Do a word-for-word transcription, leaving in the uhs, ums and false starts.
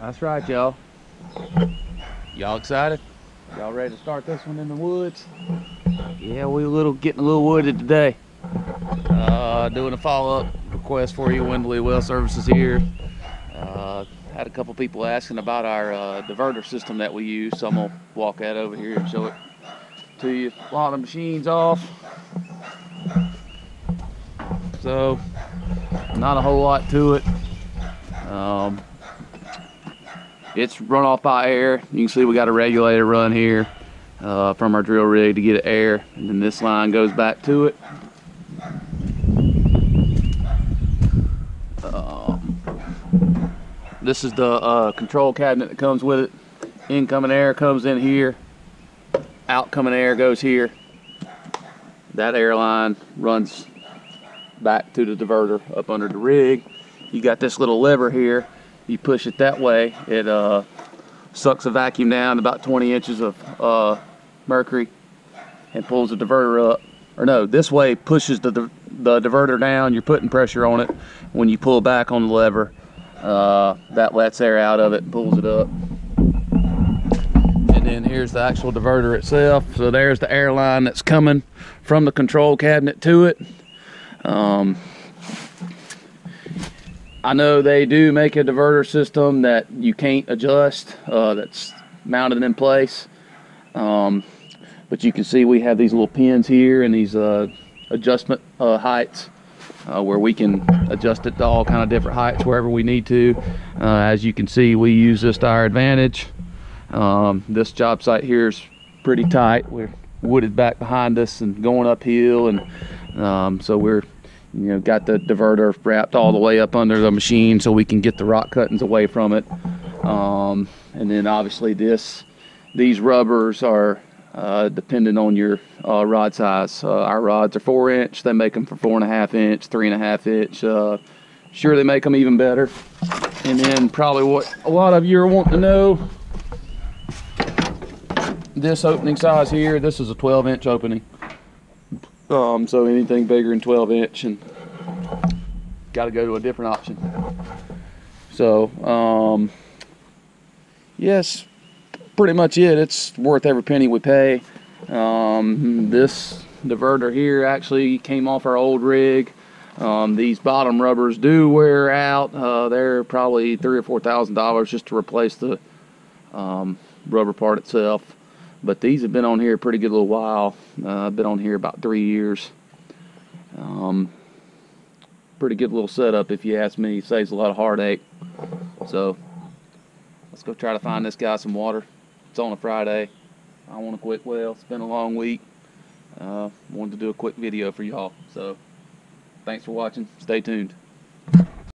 That's right, y'all. Y'all excited? Y'all ready to start this one in the woods? Yeah, we a little getting a little wooded today. Uh, doing a follow-up request for you, Wendell Lee Well Services here. Uh, had a couple people asking about our uh, diverter system that we use, so I'm gonna walk that over here and show it to you. A lot of machines off, so not a whole lot to it. Um, It's run off by air. You can see we got a regulator run here uh, from our drill rig to get it air, and then this line goes back to it. Um, this is the uh, control cabinet that comes with it. Incoming air comes in here. Outcoming air goes here. That air line runs back to the diverter up under the rig. You got this little lever here. You push it that way, it uh, sucks a vacuum down about twenty inches of uh, mercury and pulls the diverter up. Or no, this way pushes the, the, the diverter down. You're putting pressure on it. When you pull back on the lever, uh, that lets air out of it and pulls it up. And then here's the actual diverter itself. So there's the air line that's coming from the control cabinet to it. Um, I know they do make a diverter system that you can't adjust, uh, that's mounted in place, um, but you can see we have these little pins here and these uh, adjustment uh, heights uh, where we can adjust it to all kind of different heights wherever we need to. Uh, as you can see, we use this to our advantage. Um, this job site here is pretty tight. We're wooded back behind us and going uphill, and um, so we're You know, got the diverter wrapped all the way up under the machine so we can get the rock cuttings away from it. Um, and then obviously this, these rubbers are uh, dependent on your uh, rod size. Uh, our rods are four inch. They make them for four and a half inch, three and a half inch. Uh, sure, they make them even better. And then probably what a lot of you are wanting to know, this opening size here, this is a twelve inch opening. Um, so anything bigger than twelve inch and got to go to a different option. So um, yes, pretty much it. It's worth every penny we pay. Um, this diverter here actually came off our old rig. Um, these bottom rubbers do wear out. Uh, they're probably three or four thousand dollars just to replace the um, rubber part itself. But these have been on here a pretty good little while. Uh, I've been on here about three years. Um, pretty good little setup, if you ask me. Saves a lot of heartache. So let's go try to find this guy some water. It's on a Friday. I want a quick well. It's been a long week. Uh, wanted to do a quick video for y'all. So thanks for watching. Stay tuned.